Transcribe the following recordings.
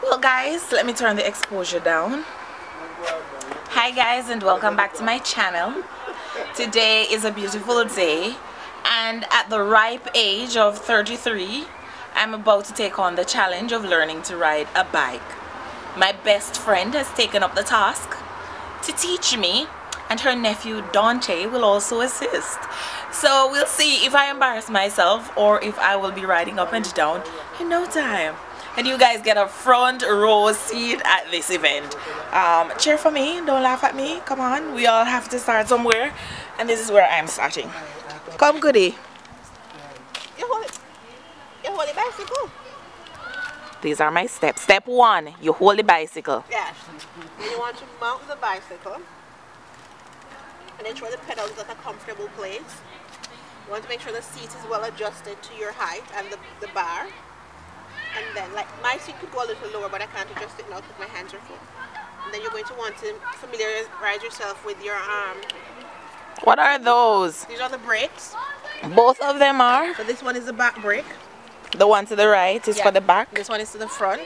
Well guys, let me turn the exposure down. Hi guys, and welcome back to my channel. Today is a beautiful day, and at the ripe age of 33, I'm about to take on the challenge of learning to ride a bike. My best friend has taken up the task to teach me, and her nephew Dante will also assist. So we'll see if I embarrass myself or if I will be riding up and down in no time. And you guys get a front row seat at this event. Cheer for me, don't laugh at me, come on. We all have to start somewhere, and this is where I'm starting. Come, Goody. You hold the bicycle. These are my steps. Step one, you hold the bicycle. Yes. Then you want to mount the bicycle, and then throw the pedals at a comfortable place. You want to make sure the seat is well adjusted to your height and the bar. And then, like, my seat could go a little lower, but I can't adjust it now because my hands are full. And then you're going to want to familiarize yourself with your arm. What are those? These are the brakes. Both of them are? So this one is the back brake. The one to the right is for the back? This one is to the front.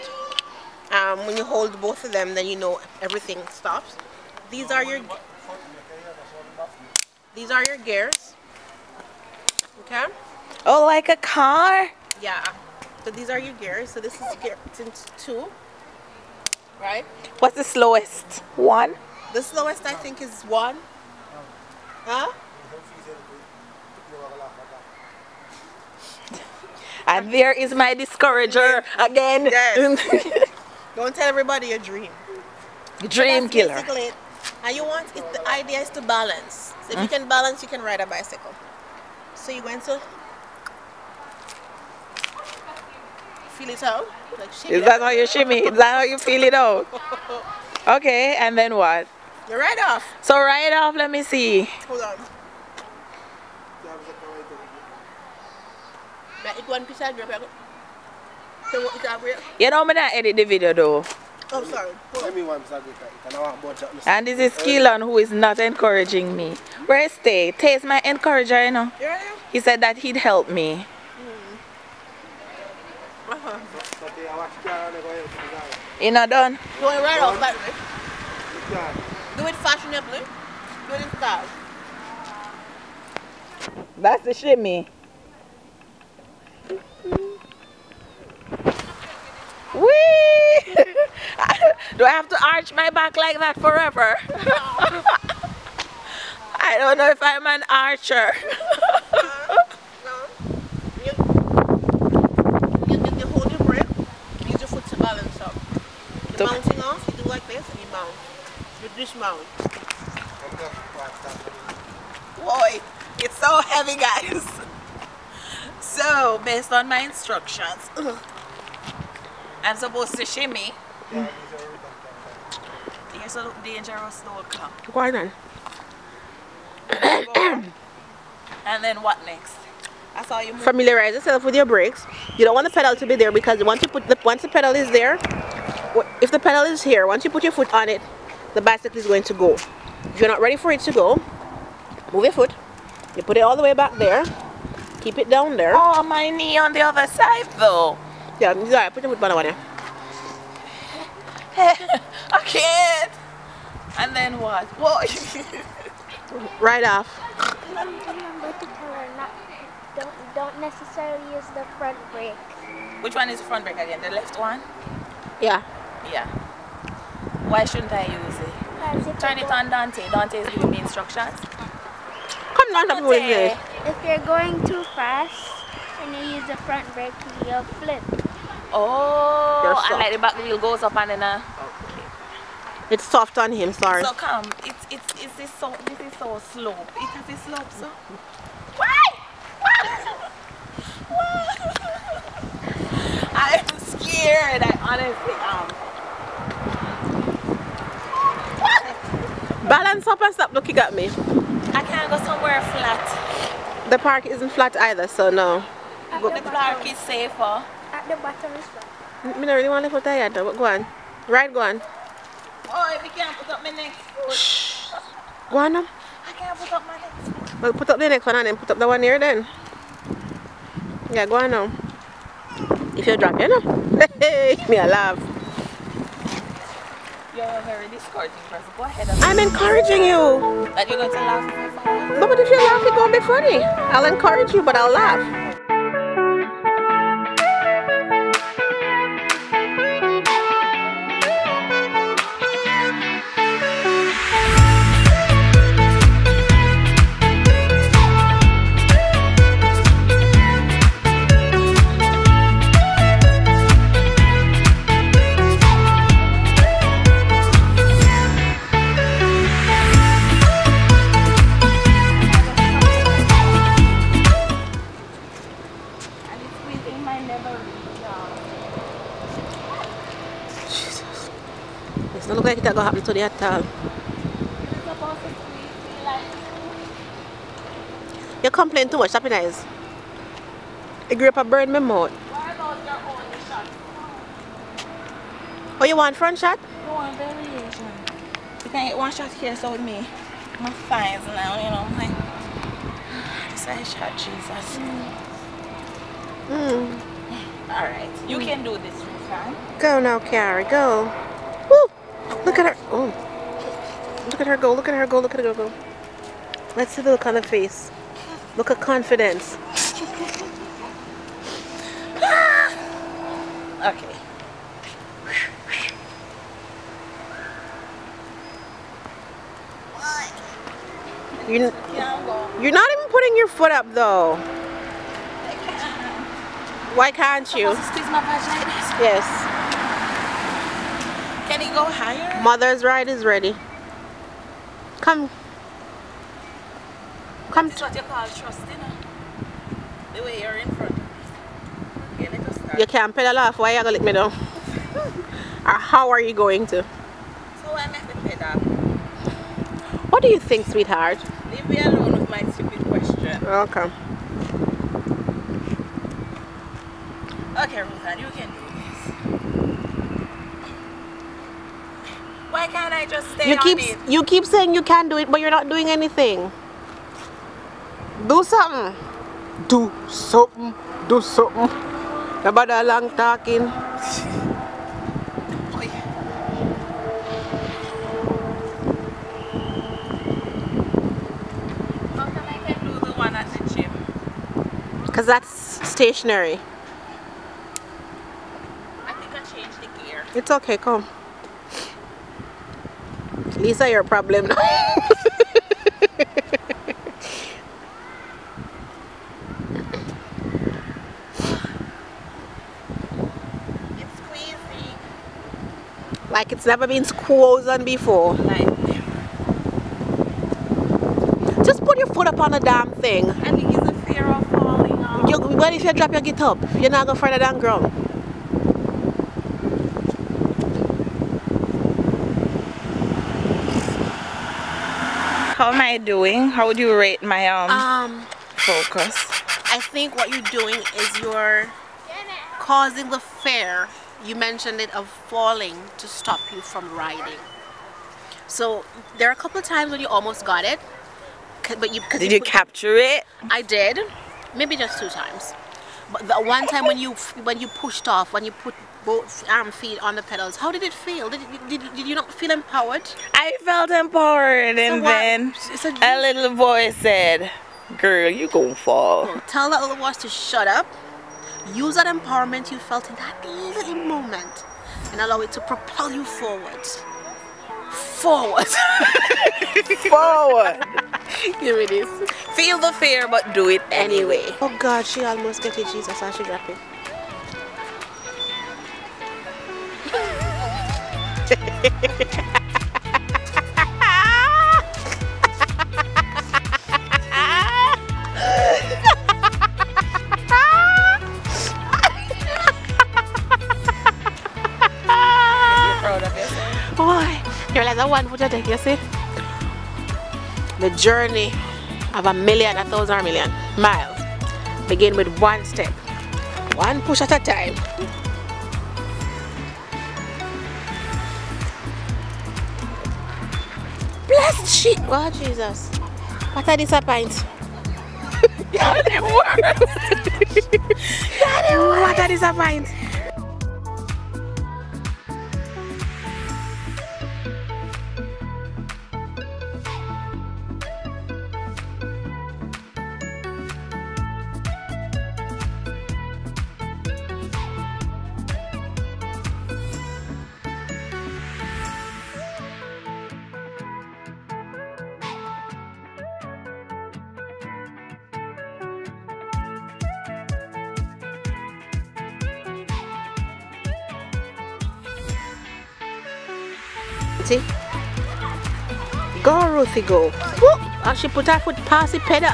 When you hold both of them, then you know everything stops. These are your gears. Okay? Oh, like a car? Yeah. So these are your gears. So this is gear 2, right? What's the slowest? 1? The slowest I think is 1. Huh? And there is my discourager again. Yes. Don't tell everybody your dream. Dream killer. Basically, and you want it, the idea is to balance. So if you can balance, you can ride a bicycle. So you're going to feel it out. Like shimmy. Is that how you shimmy? Is that how you feel it out? Okay, and then what? You ride off. So ride off, let me see. Hold on. You know, I'm not edit the video though. Oh, sorry. And this is Keelan, who is not encouraging me. Where stay? Taste my encourager, you know. He said that he'd help me. You're not done? Do it right off that way. Do it fashionably. Do it in style. That's the shimmy. Wee! Do I have to arch my back like that forever? No. I don't know if I'm an archer. You hold your breath, use your foot to balance up. You're mounting off, you do like this and you mount. You dismount. Boy, it's so heavy, guys. So, based on my instructions, I'm supposed to shimmy. Here's a dangerous little club. Why then? And then what next? That's all you move. Familiarize yourself with your brakes. You don't want the pedal to be there, because once the pedal is there, if the pedal is here, once you put your foot on it, the bicycle is going to go. If you're not ready for it to go, move your foot. You put it all the way back there. Keep it down there. Oh, my knee on the other side though. Yeah, I put the foot on there. I can't. And then what? What? Right off. Remember to tell her not. Don't necessarily use the front brake. Which one is the front brake again? The left one? Yeah. Yeah. Why shouldn't I use it? Turn it on, Dante. Dante is giving me instructions. Come on, Dante. If you're going too fast and you use the front brake, you'll flip. Oh, and like the back wheel goes up and then okay. It's soft on him, sorry. So come, this is so slope. It is a slope, so. Why? I'm scared. I honestly am. Balance up and stop looking at me. I can't go somewhere flat. The park isn't flat either, so no. The park is safer. At the bottom is flat. I don't really want to put that yet, but go on. Right, go on. Oh, if you can't put up my next foot. Go on now. I can't put up my next foot. Well, put up the next one and then put up the one here then. Yeah, go on now. if you drop, you know. Hey, me a laugh. You're very discouraging person. Go ahead and I'm encouraging you. That you're going to laugh. But if you laugh, it won't be funny. I'll encourage you, but I'll laugh. It doesn't look like it's gonna happen to the at all. You complain too much, happy nice. The grape burn my mouth. What about your own shot? Oh, you want front shot? No, I want variation. You can get one shot here, so with me. My thighs now, you know, like this I shot, Jesus. Alright, you can do this, Rita. Go now, Carrie, go. Woo! Look at her. Oh. Look at her go. Look at her go. Look at her go. Let's see the look on her face. Look at confidence. Okay. You're not even putting your foot up though. Why can't you? Yes. Can it go higher? Mother's ride is ready. Come. Come. This is what you call trusting. The way you're in front. Okay, let us start. You can't pedal off. Why are you going to let me down? Or how are you going to? So I make the pedal. What do you think, sweetheart? Leave me alone with my stupid question. Welcome. Okay, Ruthann, you can do it. Why can't I just stay on it? You keep saying you can do it, but you're not doing anything. Do something. Do something. Do something. About a long talking. Oh, yeah. How come I can do the one at the gym? Because that's stationary. I think I changed the gear. It's okay, come. These are your problem now. It's squeezing. Like it's never been squozen before. Like. Just put your foot up on the damn thing. I think it's a fear of falling off. But if you drop your get up, you're not going further than ground. How am I doing? How would you rate my focus? I think what you're doing is you're causing the fear, you mentioned it, of falling to stop you from riding. So there are a couple of times when you almost got it, but did you capture it? I did, maybe just 2 times. But the one time when you pushed off, when you put both feet on the pedals, how did it feel? Did you not feel empowered? I felt empowered, and then a little voice said, "Girl, you gonna fall." Well, tell that little voice to shut up. Use that empowerment you felt in that little moment, and allow it to propel you forward. Forward. Forward. Give me this. Feel the fear, but do it anyway. Oh God, she almost got it, Jesus, and she dropped it. You're proud of yourself. Boy, you're like that one foot you take, you see? The journey of 1,000,000, 1,000,000 miles begin with 1 step, 1 push at a time. Blessed she, oh Jesus, what are these a pint? That didn't work. That didn't work. What a disappointment. See? Go, Ruthie, go. Whoop. And she put her foot past the pedal.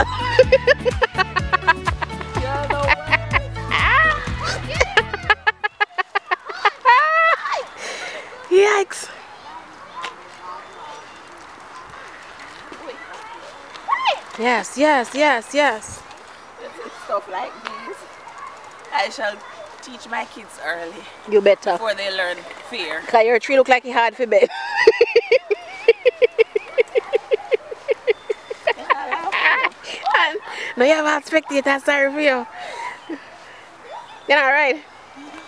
Yikes. Yes, yes, yes, yes. Stuff like this, I shall teach my kids early. You better. Before they learn fear. Because your tree look like it hard for bed. No, you haven't expected it. Sorry for you. You're not right.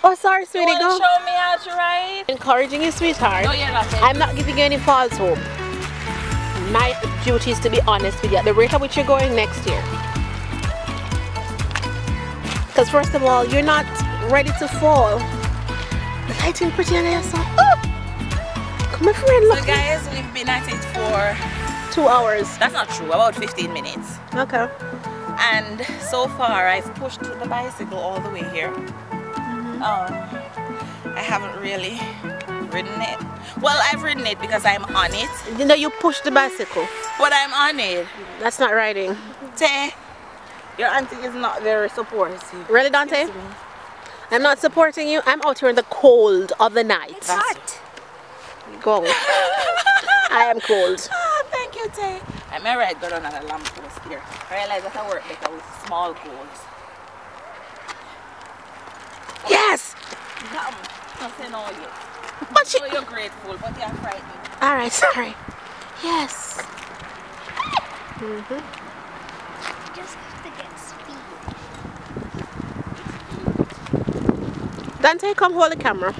Oh, sorry, sweetie. You go. Show me how to ride. Encouraging you, sweetheart. No, you're not. I'm not giving you any false hope. My duty is to be honest with you. The rate at which you're going next year. Because first of all, you're not ready to fall. The lighting pretty on yourself. Oh, come on, friend. Look. So, guys, we've been at it for 2 hours. That's not true. About 15 minutes. Okay. And so far I've pushed the bicycle all the way here. Mm-hmm. I haven't really ridden it. Well, I've ridden it because I'm on it. You know, you push the bicycle. But I'm on it. That's not riding. Te, your auntie is not very supportive. Really, Dante? I'm not supporting you. I'm out here in the cold of the night. It's hot. Go. I am cold. Oh, thank you, Te. I remember I got on a lamp post here. I realized that I work better with small goals. Yes! Damn, nothing all you. But so you're grateful, but you're frightened. Alright, sorry. Yes. Mm-hmm. Just have to get speed. Dante, come hold the camera.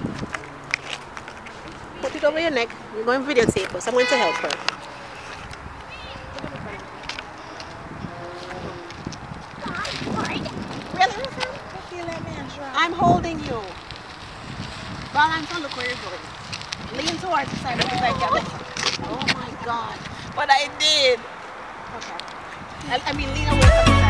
Put it over your neck. We're going to videotape us. I'm going to help her. I'm holding you. Balance on, look where you're going. Lean towards the side of the back. Oh my God. But I did. Okay. I mean, lean away from the